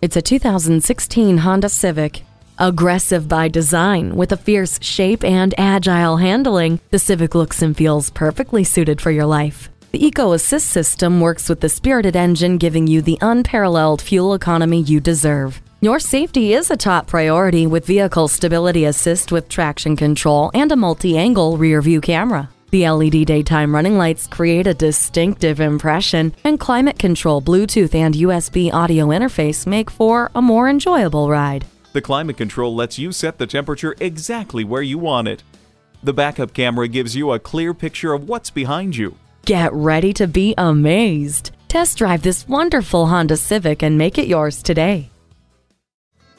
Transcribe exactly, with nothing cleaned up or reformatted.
It's a two thousand sixteen Honda Civic. Aggressive by design, with a fierce shape and agile handling, the Civic looks and feels perfectly suited for your life. The Eco Assist system works with the spirited engine, giving you the unparalleled fuel economy you deserve. Your safety is a top priority with Vehicle Stability Assist with traction control and a multi-angle rear-view camera. The L E D daytime running lights create a distinctive impression, and climate control, Bluetooth, and U S B audio interface make for a more enjoyable ride. The climate control lets you set the temperature exactly where you want it. The backup camera gives you a clear picture of what's behind you. Get ready to be amazed. Test drive this wonderful Honda Civic and make it yours today.